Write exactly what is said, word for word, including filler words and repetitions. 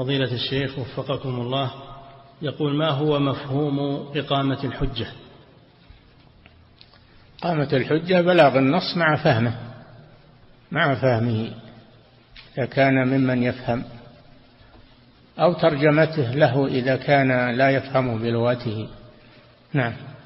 فضيلة الشيخ وفقكم الله، يقول: ما هو مفهوم إقامة الحجة؟ إقامة الحجة بلاغ النص مع فهمه مع فهمه إذا كان ممن يفهم، أو ترجمته له إذا كان لا يفهم بلغته. نعم.